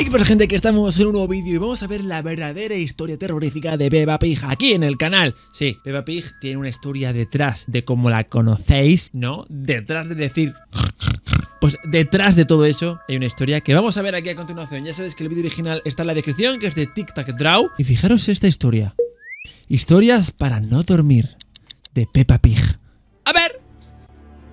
Y que pues gente, que estamos en un nuevo vídeo y vamos a ver la verdadera historia terrorífica de Peppa Pig aquí en el canal. Sí, Peppa Pig tiene una historia detrás de cómo la conocéis, ¿no? Detrás de decir... Pues detrás de todo eso hay una historia que vamos a ver aquí a continuación. Ya sabéis que el vídeo original está en la descripción, que es de Tic Tac Draw. Y fijaros esta historia. Historias para no dormir de Peppa Pig. A ver.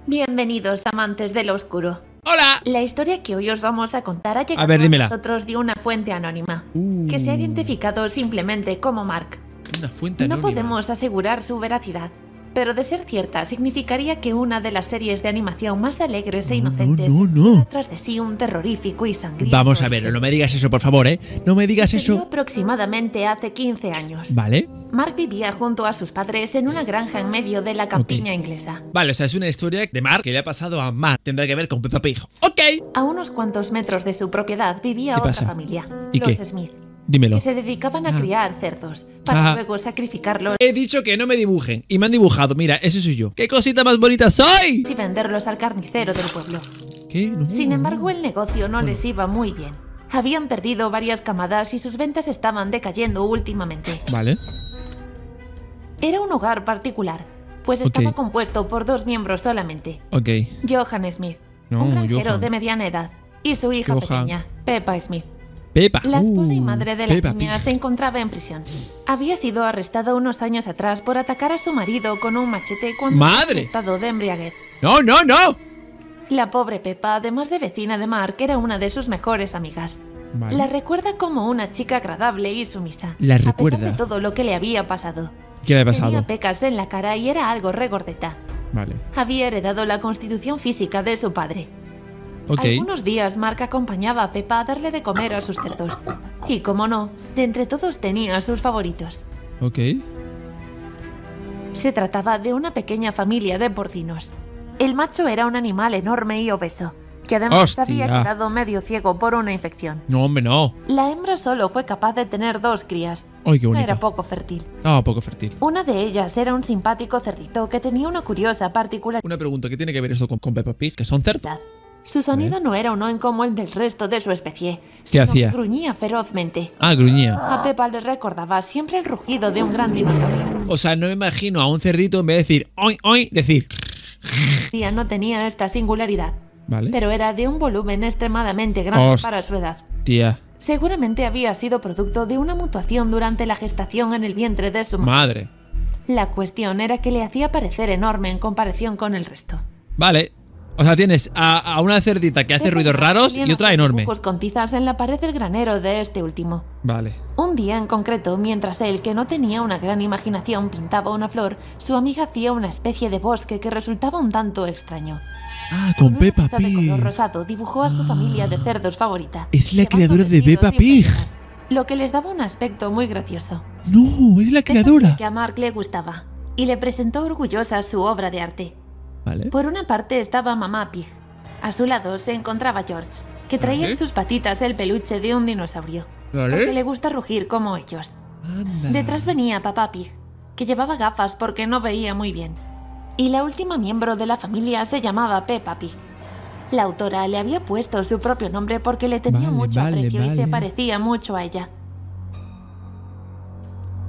Bienvenidos, amantes del oscuro. ¡Hola! La historia que hoy os vamos a contar ha llegado a nosotros de una fuente anónima, que se ha identificado simplemente como Mark. Una fuente anónima. No podemos asegurar su veracidad, pero de ser cierta significaría que una de las series de animación más alegres e inocentes tras de sí un terrorífico y sangriento. Vamos a ver, no me digas eso, por favor, ¿eh? No me digas eso. Aproximadamente hace 15 años. Vale. Mark vivía junto a sus padres en una granja en medio de la campiña inglesa. Vale, o sea, es una historia de Mark que le ha pasado a Mark. Tendrá que ver con Peppa Pig. ¡Ok! A unos cuantos metros de su propiedad vivía otra familia, los Smith. Dímelo. Que se dedicaban a criar cerdos para luego sacrificarlos. He dicho que no me dibujen y me han dibujado. Mira, ese soy yo. ¡Qué cosita más bonita soy! Y venderlos al carnicero del pueblo. ¿Qué? No, sin embargo, el negocio no les iba muy bien. Habían perdido varias camadas y sus ventas estaban decayendo últimamente. Vale. Era un hogar particular, pues estaba compuesto por dos miembros solamente. Ok. Johann Smith, un granjero de mediana edad, y su hija pequeña, Peppa Smith. La esposa y madre de la niña se encontraba en prisión. Había sido arrestada unos años atrás por atacar a su marido con un machete cuando en estado de embriaguez. ¡No, no, no! La pobre Peppa, además de vecina de Mark, era una de sus mejores amigas. Vale. La recuerda como una chica agradable y sumisa. La recuerda. A pesar de todo lo que le había pasado. ¿Qué le había pasado? Tenía pecas en la cara y era algo regordeta. Vale. Había heredado la constitución física de su padre. Algunos días Mark acompañaba a Peppa a darle de comer a sus cerdos. Y como no, de entre todos tenía sus favoritos. Se trataba de una pequeña familia de porcinos. El macho era un animal enorme y obeso, que además había quedado medio ciego por una infección. No, hombre, no. La hembra solo fue capaz de tener dos crías. Ay, qué bonito. Era poco fértil. Ah, poco fértil. Una de ellas era un simpático cerdito que tenía una curiosa particularidad. Una pregunta, ¿qué tiene que ver esto con Peppa Pig? ¿Que son cerdos? Su sonido no era uno en como el del resto de su especie. ¿Qué hacía? Gruñía ferozmente. Ah, gruñía. A Peppa le recordaba siempre el rugido de un gran dinosaurio. O sea, no me imagino a un cerdito en vez de decir oy, oy, decir. No tenía esta singularidad. Vale. Pero era de un volumen extremadamente grande para su edad. Seguramente había sido producto de una mutación durante la gestación en el vientre de su madre. La cuestión era que le hacía parecer enorme en comparación con el resto. Vale. O sea, tienes a una cerdita que hace ruidos raros y otra enorme. Con tizas en la pared del granero de este último. Vale. Un día en concreto, mientras él, que no tenía una gran imaginación, pintaba una flor, su amiga hacía una especie de bosque que resultaba un tanto extraño. Ah, con Peppa Pig. De color rosado dibujó a su familia de cerdos favorita. Es la creadora de Peppa Pig. Lo que les daba un aspecto muy gracioso. No, es la creadora. Que a Mark le gustaba y le presentó orgullosa su obra de arte. Vale. Por una parte estaba Mamá Pig. A su lado se encontraba George, que traía en sus patitas el peluche de un dinosaurio, porque le gusta rugir como ellos. Detrás venía Papá Pig, que llevaba gafas porque no veía muy bien. Y la última miembro de la familia se llamaba Peppa Pig. La autora le había puesto su propio nombre porque le tenía mucho aprecio y se parecía mucho a ella.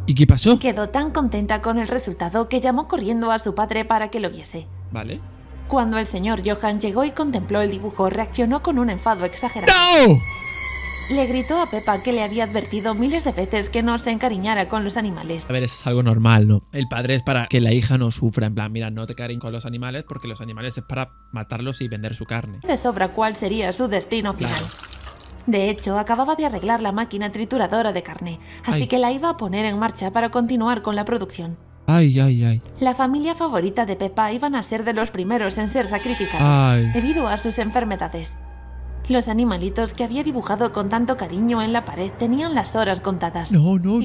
¿Y qué pasó? Quedó tan contenta con el resultado que llamó corriendo a su padre para que lo viese. Vale. Cuando el señor Johann llegó y contempló el dibujo, reaccionó con un enfado exagerado. ¡No! Le gritó a Peppa que le había advertido miles de veces que no se encariñara con los animales. A ver, es algo normal, ¿no? El padre es para que la hija no sufra, en plan, mira, no te cariñes con los animales porque los animales es para matarlos y vender su carne. De sobra cuál sería su destino final. De hecho, acababa de arreglar la máquina trituradora de carne, así que la iba a poner en marcha para continuar con la producción. Ay, ay, ay. La familia favorita de Peppa iban a ser de los primeros en ser sacrificados debido a sus enfermedades. Los animalitos que había dibujado con tanto cariño en la pared tenían las horas contadas. Y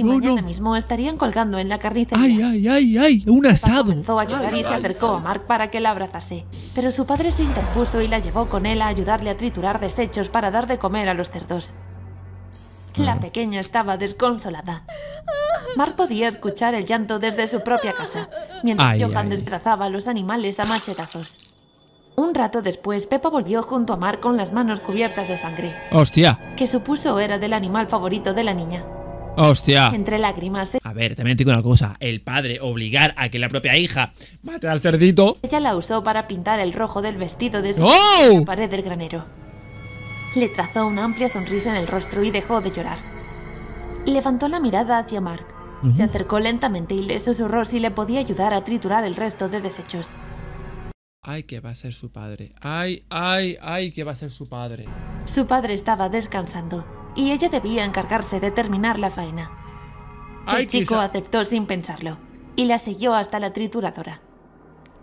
mañana mismo estarían colgando en la carnicería. ¡Ay, ay, ay, ay! ¡Un asado! Peppa comenzó a llorar y se acercó a Mark para que la abrazase. Pero su padre se interpuso y la llevó con él a ayudarle a triturar desechos para dar de comer a los cerdos. La pequeña estaba desconsolada. Mark podía escuchar el llanto desde su propia casa, mientras Johann despedazaba a los animales a machetazos. Un rato después, Peppa volvió junto a Mar con las manos cubiertas de sangre. ¡Hostia! Que supuso era del animal favorito de la niña. ¡Hostia! Entre lágrimas... A ver, también te digo una cosa. El padre obligar a que la propia hija mate al cerdito... Ella la usó para pintar el rojo del vestido de su en la pared del granero. Le trazó una amplia sonrisa en el rostro y dejó de llorar. Levantó la mirada hacia Mark. Se acercó lentamente y le susurró si le podía ayudar a triturar el resto de desechos. Ay, que va a ser su padre. Ay, ay, ay, que va a ser su padre. Su padre estaba descansando y ella debía encargarse de terminar la faena. El chico aceptó sin pensarlo y la siguió hasta la trituradora.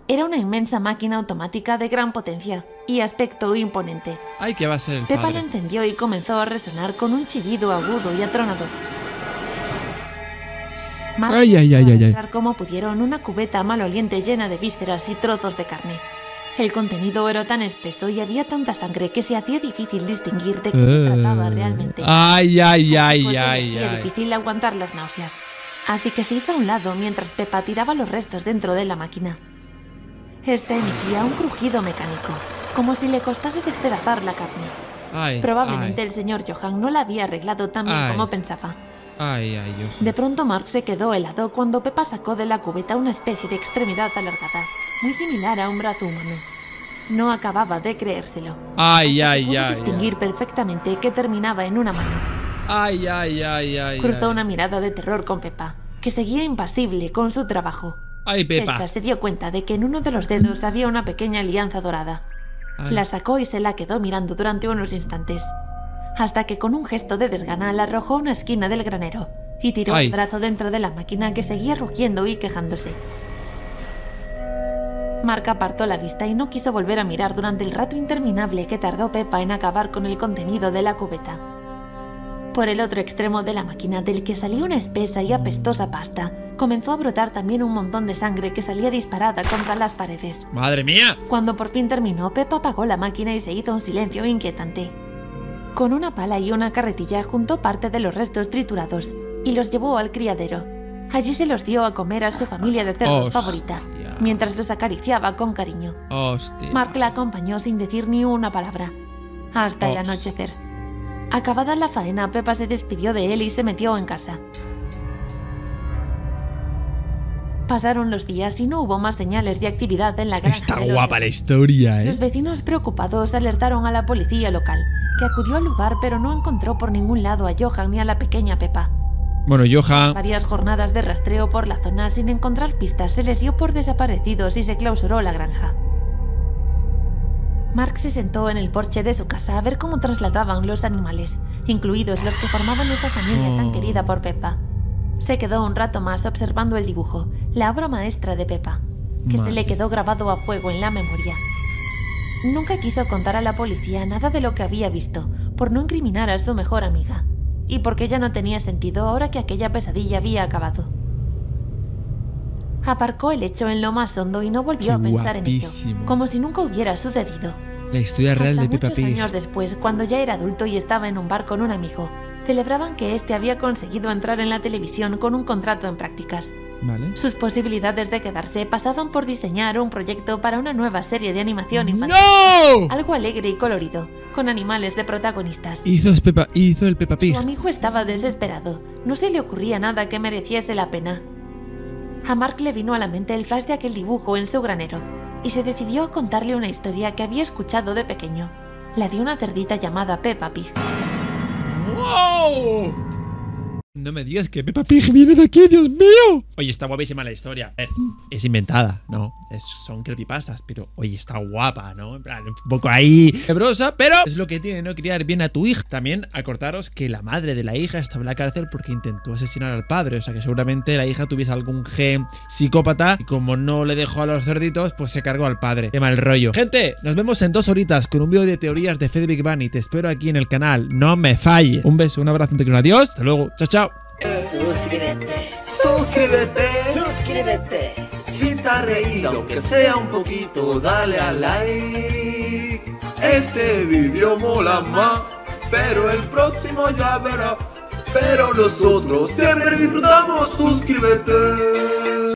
Era una inmensa máquina automática de gran potencia y aspecto imponente. Ay, que va a ser el padre. Peppa la encendió y comenzó a resonar con un chillido agudo y atronador. Ay, ay, ay, ay, ay. Como pudieron una cubeta maloliente llena de vísceras y trozos de carne. El contenido era tan espeso y había tanta sangre que se hacía difícil distinguir de qué se trataba realmente. Ay, ay, ay, ay. Era difícil aguantar las náuseas. Así que se hizo a un lado mientras Peppa tiraba los restos dentro de la máquina. Este emitía un crujido mecánico, como si le costase despedazar la carne. Ay, probablemente el señor Johann no la había arreglado tan bien como pensaba. Ay, ay, de pronto Mark se quedó helado cuando Peppa sacó de la cubeta una especie de extremidad alargada, muy similar a un brazo humano. No acababa de creérselo. Ay, ay, pudo distinguir perfectamente que terminaba en una mano. Ay, ay, ay, ay. Cruzó una mirada de terror con Peppa, que seguía impasible con su trabajo. Ay, Peppa. Esta se dio cuenta de que en uno de los dedos había una pequeña alianza dorada. Ay. La sacó y se la quedó mirando durante unos instantes, hasta que con un gesto de desgana la arrojó a una esquina del granero y tiró el brazo dentro de la máquina, que seguía rugiendo y quejándose. Mark apartó la vista y no quiso volver a mirar durante el rato interminable que tardó Peppa en acabar con el contenido de la cubeta. Por el otro extremo de la máquina, del que salía una espesa y apestosa pasta, comenzó a brotar también un montón de sangre que salía disparada contra las paredes. ¡Madre mía! Cuando por fin terminó, Peppa apagó la máquina y se hizo un silencio inquietante. Con una pala y una carretilla juntó parte de los restos triturados y los llevó al criadero. Allí se los dio a comer a su familia de cerdos favorita, mientras los acariciaba con cariño. Mark la acompañó sin decir ni una palabra, hasta el anochecer. Acabada la faena, Peppa se despidió de él y se metió en casa. Pasaron los días y no hubo más señales de actividad en la granja. Está guapa la historia, ¿eh? Los vecinos preocupados alertaron a la policía local, que acudió al lugar pero no encontró por ningún lado a Johann ni a la pequeña Peppa. Bueno, Johann... Varias jornadas de rastreo por la zona sin encontrar pistas, se les dio por desaparecidos y se clausuró la granja. Mark se sentó en el porche de su casa a ver cómo trasladaban los animales, incluidos los que formaban esa familia tan querida por Peppa. Se quedó un rato más observando el dibujo, la obra maestra de Peppa, que se le quedó grabado a fuego en la memoria. Nunca quiso contar a la policía nada de lo que había visto, por no incriminar a su mejor amiga, y porque ya no tenía sentido ahora que aquella pesadilla había acabado. Aparcó el hecho en lo más hondo y no volvió a pensar en ello, como si nunca hubiera sucedido. La historia real de Peppa Pig. Muchos años después, cuando ya era adulto y estaba en un bar con un amigo, celebraban que este había conseguido entrar en la televisión con un contrato en prácticas. Sus posibilidades de quedarse pasaban por diseñar un proyecto para una nueva serie de animación infantil. ¡No! Algo alegre y colorido, con animales de protagonistas. Hizo el Peppa Pig. Su amigo estaba desesperado. No se le ocurría nada que mereciese la pena. A Mark le vino a la mente el flash de aquel dibujo en su granero, y se decidió a contarle una historia que había escuchado de pequeño, la de una cerdita llamada Peppa Pig. ¡Wow! No me digas que Peppa Pig viene de aquí, Dios mío. Oye, está guapísima la historia. Es inventada, ¿no? Son creepypastas, pero oye, está guapa, ¿no? En plan, un poco ahí quebrosa, pero es lo que tiene no criar bien a tu hija. También acordaros que la madre de la hija estaba en la cárcel porque intentó asesinar al padre. O sea que seguramente la hija tuviese algún gen psicópata y como no le dejó a los cerditos, pues se cargó al padre. Qué mal rollo. Gente, nos vemos en 2 horitas con un vídeo de teorías de Fede Big Bunny. Te espero aquí en el canal. No me falle. Un beso, un abrazo, un adiós. Hasta luego. Chao, chao. Suscríbete, suscríbete, suscríbete. Si te ha reído, aunque sea un poquito, dale a like. Este vídeo mola más, pero el próximo ya verás. Pero nosotros siempre disfrutamos, suscríbete.